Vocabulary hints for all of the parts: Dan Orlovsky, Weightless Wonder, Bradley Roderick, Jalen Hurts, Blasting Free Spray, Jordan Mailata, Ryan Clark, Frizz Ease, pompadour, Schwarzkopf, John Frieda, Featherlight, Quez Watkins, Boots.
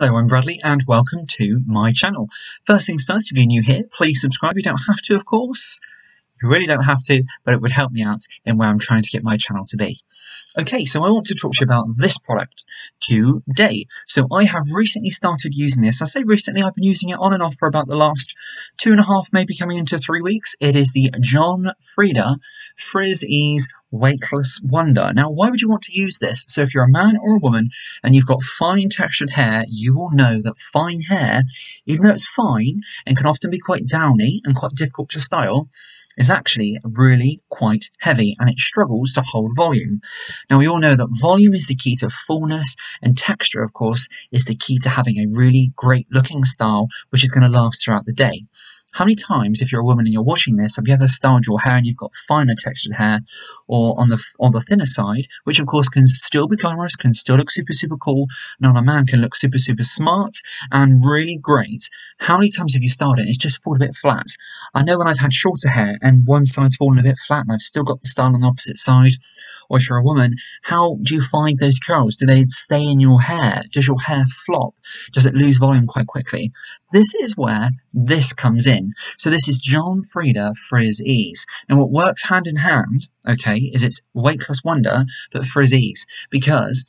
Hello, I'm Bradley and welcome to my channel. First things first, if you're new here, please subscribe. You don't have to, of course. You really don't have to, but it would help me out in where I'm trying to get my channel to be. Okay, so I want to talk to you about this product today. So I have recently started using this. I say recently, I've been using it on and off for about the last 2.5, maybe coming into 3 weeks. It is the John Frieda Frizz Ease Weightless Wonder. Now, why would you want to use this? So if you're a man or a woman and you've got fine textured hair, you will know that fine hair, even though it's fine and can often be quite downy and quite difficult to style, is actually really quite heavy and it struggles to hold volume. Now, we all know that volume is the key to fullness, and texture, of course, is the key to having a really great looking style which is going to last throughout the day. How many times, if you're a woman and you're watching this, have you ever styled your hair and you've got finer textured hair, or on the thinner side, which of course can still be glamorous, can still look super, super cool, and on a man can look super, super smart and really great? How many times have you styled it and it's just fallen a bit flat? I know when I've had shorter hair and one side's fallen a bit flat and I've still got the style on the opposite side. Or if you're a woman, how do you find those curls? Do they stay in your hair? Does your hair flop? Does it lose volume quite quickly? This is where this comes in. So this is John Frieda Frizz Ease. And what works hand in hand, okay, is it's Weightless Wonder, but Frizz Ease, because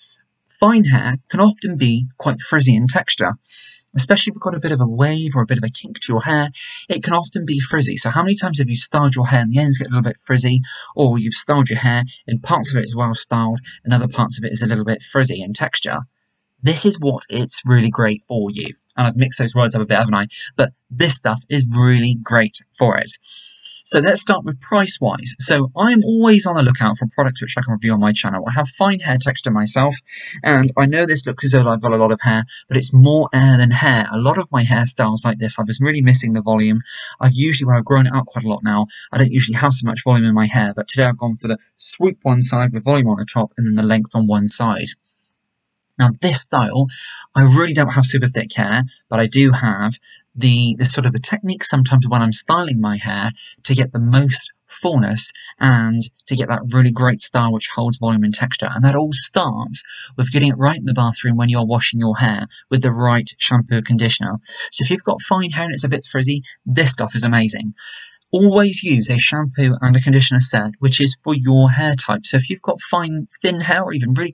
fine hair can often be quite frizzy in texture. Especially if you've got a bit of a wave or a bit of a kink to your hair, it can often be frizzy. So how many times have you styled your hair and the ends get a little bit frizzy, or you've styled your hair and parts of it is well styled and other parts of it is a little bit frizzy in texture? This is what it's really great for you. And I've mixed those words up a bit, haven't I? But this stuff is really great for it. So let's start with price-wise. So I'm always on the lookout for products which I can review on my channel. I have fine hair texture myself, and I know this looks as though I've got a lot of hair, but it's more air than hair. A lot of my hairstyles like this, I was really missing the volume. I've grown it out quite a lot now, I don't usually have so much volume in my hair, but today I've gone for the swoop one side with volume on the top and then the length on one side. Now this style, I really don't have super thick hair, but I do have the sort of the technique sometimes when I'm styling my hair to get the most fullness and to get that really great style which holds volume and texture. And that all starts with getting it right in the bathroom when you're washing your hair with the right shampoo conditioner. So if you've got fine hair and it's a bit frizzy, this stuff is amazing. Always use a shampoo and a conditioner set which is for your hair type. So if you've got fine, thin hair, or even really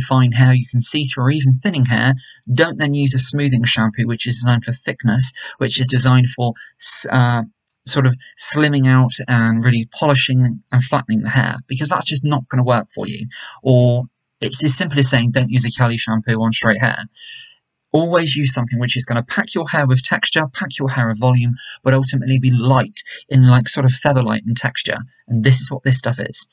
fine hair you can see through, or even thinning hair, don't then use a smoothing shampoo which is designed for thickness, which is designed for sort of slimming out and really polishing and flattening the hair, because that's just not going to work for you. Or it's as simple as saying don't use a curly shampoo on straight hair. Always use something which is going to pack your hair with texture, pack your hair with volume, but ultimately be light in like sort of feather light in texture. And this is what this stuff is.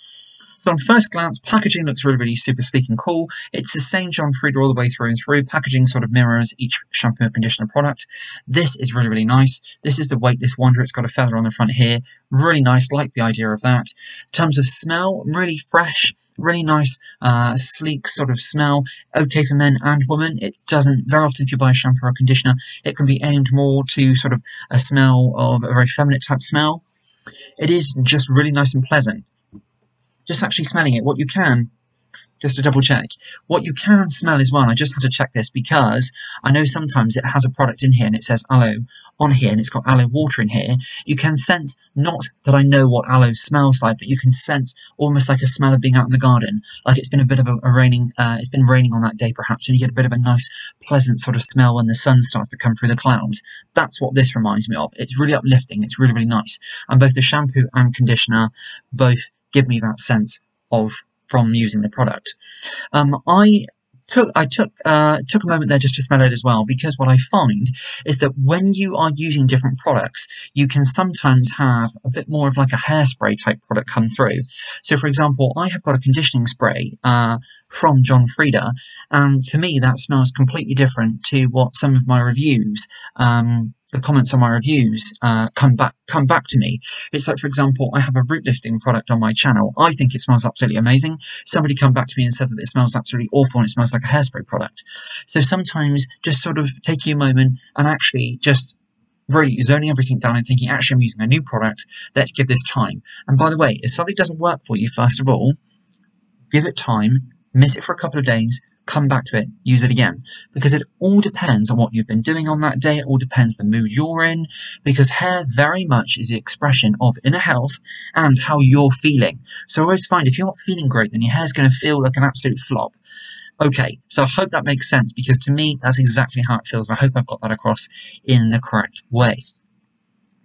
So on first glance, packaging looks really, really super sleek and cool. It's the same John Frieda all the way through and through. Packaging sort of mirrors each shampoo and conditioner product. This is really, really nice. This is the Weightless Wonder. It's got a feather on the front here. Really nice. Like the idea of that. In terms of smell, really fresh. Really nice, sleek sort of smell. Okay for men and women. It doesn't, very often if you buy a shampoo or conditioner, it can be aimed more to sort of a smell of a very feminine type smell. It is just really nice and pleasant. Just actually smelling it, what you can, just to double check, what you can smell as well, and I just had to check this because I know sometimes it has a product in here and it says aloe on here and it's got aloe water in here. You can sense, not that I know what aloe smells like, but you can sense almost like a smell of being out in the garden, like it's been a bit of a raining, it's been raining on that day perhaps, and you get a bit of a nice pleasant sort of smell when the sun starts to come through the clouds. That's what this reminds me of. It's really uplifting, it's really, really nice, and both the shampoo and conditioner both give me that sense of from using the product. I took a moment there just to smell it as well, because what I find is that when you are using different products, you can sometimes have a bit more of like a hairspray type product come through. So for example, I have got a conditioning spray from John Frieda, and to me that smells completely different to what some of my reviews the comments on my reviews come back to me. It's like, for example, I have a root lifting product on my channel. I think it smells absolutely amazing. Somebody come back to me and said that it smells absolutely awful and it smells like a hairspray product. So sometimes just sort of taking a moment and actually just really zoning everything down and thinking, actually, I'm using a new product. Let's give this time. And by the way, if something doesn't work for you, first of all, give it time, miss it for a couple of days, come back to it, use it again, because it all depends on what you've been doing on that day. It all depends the mood you're in, because hair very much is the expression of inner health and how you're feeling. So I always find if you're not feeling great, then your hair's going to feel like an absolute flop. Okay, so I hope that makes sense, because to me, that's exactly how it feels, and I hope I've got that across in the correct way.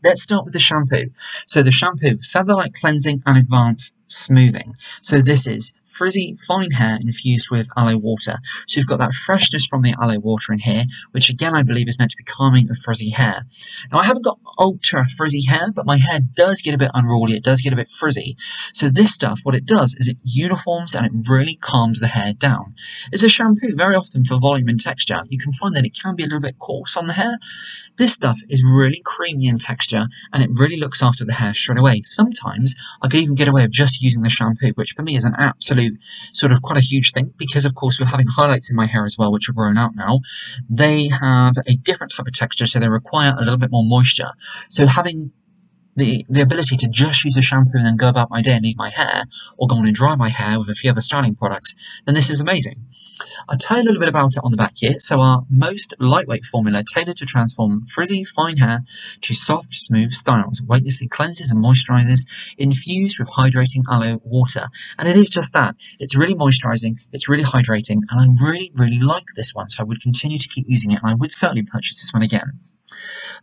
Let's start with the shampoo. So the shampoo, Featherlight Cleansing and Advanced Smoothing. So this is frizzy, fine hair infused with aloe water. So you've got that freshness from the aloe water in here, which again, I believe is meant to be calming the frizzy hair. Now, I haven't got ultra frizzy hair, but my hair does get a bit unruly. It does get a bit frizzy. So this stuff, what it does is it uniforms and it really calms the hair down. It's a shampoo very often for volume and texture. You can find that it can be a little bit coarse on the hair. This stuff is really creamy in texture, and it really looks after the hair straight away. Sometimes I could even get away with just using the shampoo, which for me is an absolute sort of quite a huge thing, because of course we're having highlights in my hair as well, which are grown out now. They have a different type of texture, so they require a little bit more moisture. So having the ability to just use a shampoo and then go about my day and leave my hair, or go on and dry my hair with a few other styling products, then this is amazing. I'll tell you a little bit about it on the back here. So our most lightweight formula tailored to transform frizzy, fine hair to soft, smooth styles. Weightlessly cleanses and moisturizes, infused with hydrating aloe water. And it is just that. It's really moisturizing, it's really hydrating, and I really, really like this one. So I would continue to keep using it, and I would certainly purchase this one again.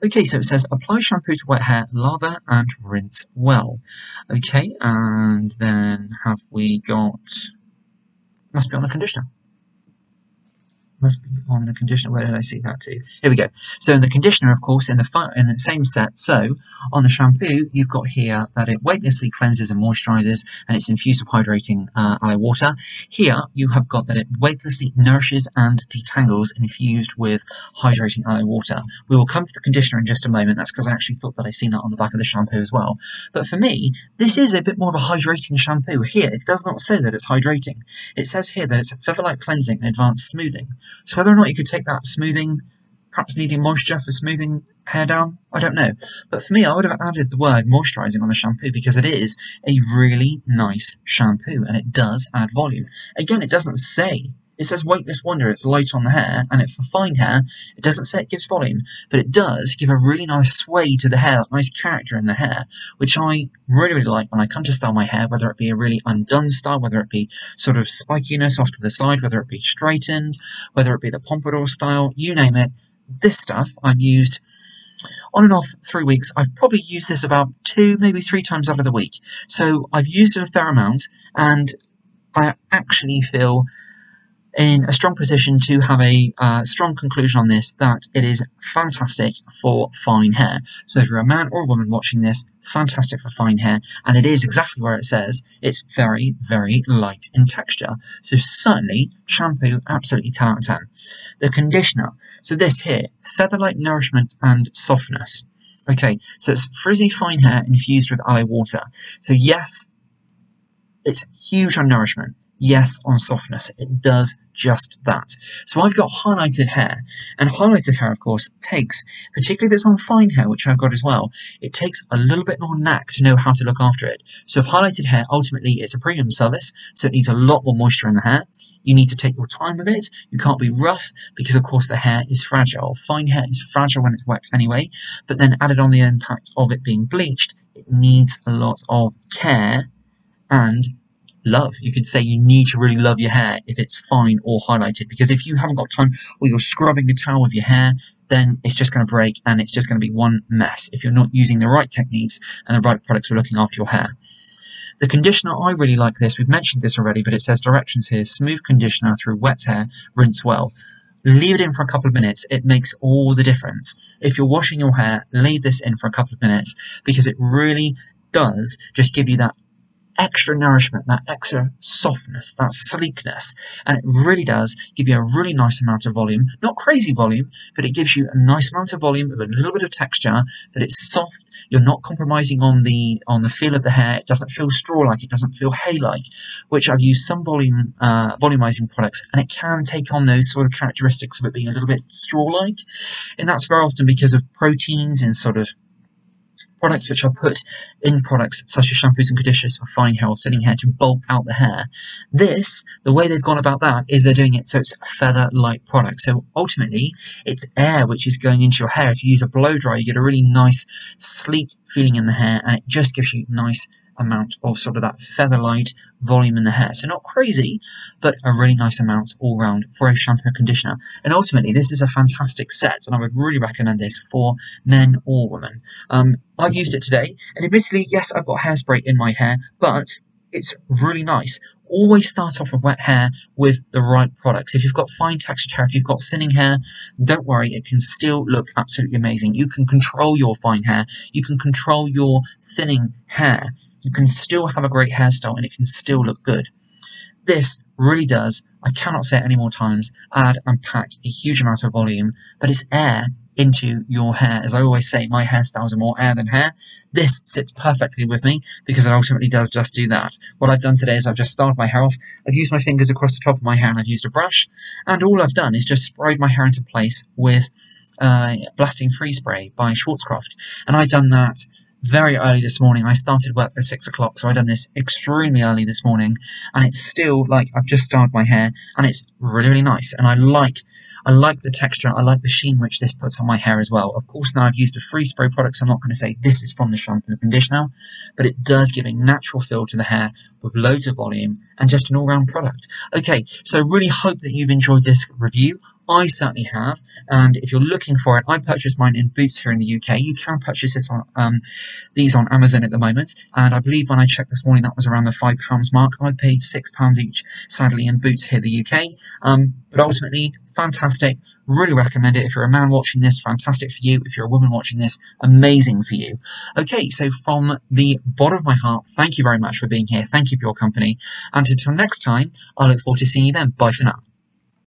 Okay, so it says apply shampoo to wet hair, lather and rinse well. Okay, and then have we got, must be on the conditioner. Must be on the conditioner. Where did I see that too? Here we go. So in the conditioner, of course, in the same set. So on the shampoo, you've got here that it weightlessly cleanses and moisturizes, and it's infused with hydrating aloe water. Here you have got that it weightlessly nourishes and detangles, infused with hydrating aloe water. We will come to the conditioner in just a moment. That's because I actually thought that I'd seen that on the back of the shampoo as well. But for me, this is a bit more of a hydrating shampoo. Here it does not say that it's hydrating. It says here that it's a Featherlight Cleansing and Advanced Smoothing. So whether or not you could take that smoothing, perhaps needing moisture for smoothing hair down, I don't know. But for me, I would have added the word moisturising on the shampoo, because it is a really nice shampoo and it does add volume. Again, it doesn't say. It says Weightless Wonder, it's light on the hair, and it for fine hair, it doesn't say it gives volume, but it does give a really nice sway to the hair, that nice character in the hair, which I really, really like when I come to style my hair, whether it be a really undone style, whether it be sort of spikiness off to the side, whether it be straightened, whether it be the pompadour style, you name it. This stuff I've used on and off 3 weeks. I've probably used this about 2, maybe 3 times out of the week. So I've used it a fair amount, and I actually feel in a strong position to have a strong conclusion on this, that it is fantastic for fine hair. So if you're a man or a woman watching this, fantastic for fine hair, and it is exactly where it says. It's very, very light in texture. So certainly, shampoo, absolutely 10 out of 10. The conditioner. So this here, Featherlight Nourishment and Softness. Okay, so it's frizzy fine hair infused with aloe water. So yes, it's huge on nourishment. Yes, on softness, it does just that. So I've got highlighted hair, and highlighted hair, of course, takes, particularly if it's on fine hair, which I've got as well, it takes a little bit more knack to know how to look after it. So if highlighted hair, ultimately, it's a premium service, so it needs a lot more moisture in the hair. You need to take your time with it. You can't be rough, because of course the hair is fragile. Fine hair is fragile when it's wet anyway, but then added on the impact of it being bleached, it needs a lot of care and love. You could say you need to really love your hair if it's fine or highlighted, because if you haven't got time or you're scrubbing a towel with your hair, then it's just going to break and it's just going to be one mess if you're not using the right techniques and the right products for looking after your hair. The conditioner, I really like this. We've mentioned this already, but it says directions here. Smooth conditioner through wet hair, rinse well. Leave it in for a couple of minutes. It makes all the difference. If you're washing your hair, leave this in for a couple of minutes, because it really does just give you that extra nourishment, that extra softness, that sleekness, and it really does give you a really nice amount of volume. Not crazy volume, but it gives you a nice amount of volume with a little bit of texture, but it's soft. You're not compromising on the feel of the hair. It doesn't feel straw-like, it doesn't feel hay-like, which I've used some volumizing products, and it can take on those sort of characteristics of it being a little bit straw-like, and that's very often because of proteins and sort of products which are put in products such as shampoos and conditioners for fine hair or thinning hair to bulb out the hair. This, the way they've gone about that is they're doing it so it's a feather-like product. So ultimately, it's air which is going into your hair. If you use a blow dryer, you get a really nice, sleek feeling in the hair, and it just gives you nice amount of sort of that feather-light volume in the hair. So not crazy, but a really nice amount all round for a shampoo and conditioner. And ultimately, this is a fantastic set, and I would really recommend this for men or women. I've used it today, and admittedly, yes, I've got hairspray in my hair, but it's really nice. Always start off with wet hair with the right products. If you've got fine textured hair, if you've got thinning hair, don't worry, it can still look absolutely amazing. You can control your fine hair, you can control your thinning hair, you can still have a great hairstyle and it can still look good. This really does, I cannot say it any more times, add and pack a huge amount of volume, but it's air into your hair. As I always say, my hairstyles are more air than hair. This sits perfectly with me because it ultimately does just do that. What I've done today is I've just started my hair off, I've used my fingers across the top of my hair and I've used a brush, and all I've done is just sprayed my hair into place with Blasting Free Spray by Schwarzkopf, and I've done that very early this morning. I started work at 6 o'clock, so I done this extremely early this morning, and it's still like I've just started my hair, and it's really, really nice, and I like the texture, I like the sheen which this puts on my hair as well. Of course, now I've used a free spray product, so I'm not going to say this is from the shampoo and conditioner, but it does give a natural feel to the hair with loads of volume and just an all-round product. Okay, so I really hope that you've enjoyed this review. I certainly have, and if you're looking for it, I purchased mine in Boots here in the UK. You can purchase this on these on Amazon at the moment, and I believe when I checked this morning that was around the £5 mark. I paid £6 each, sadly, in Boots here in the UK, but ultimately, fantastic. Really recommend it. If you're a man watching this, fantastic for you. If you're a woman watching this, amazing for you. Okay, so from the bottom of my heart, thank you very much for being here. Thank you for your company, and until next time, I look forward to seeing you then. Bye for now.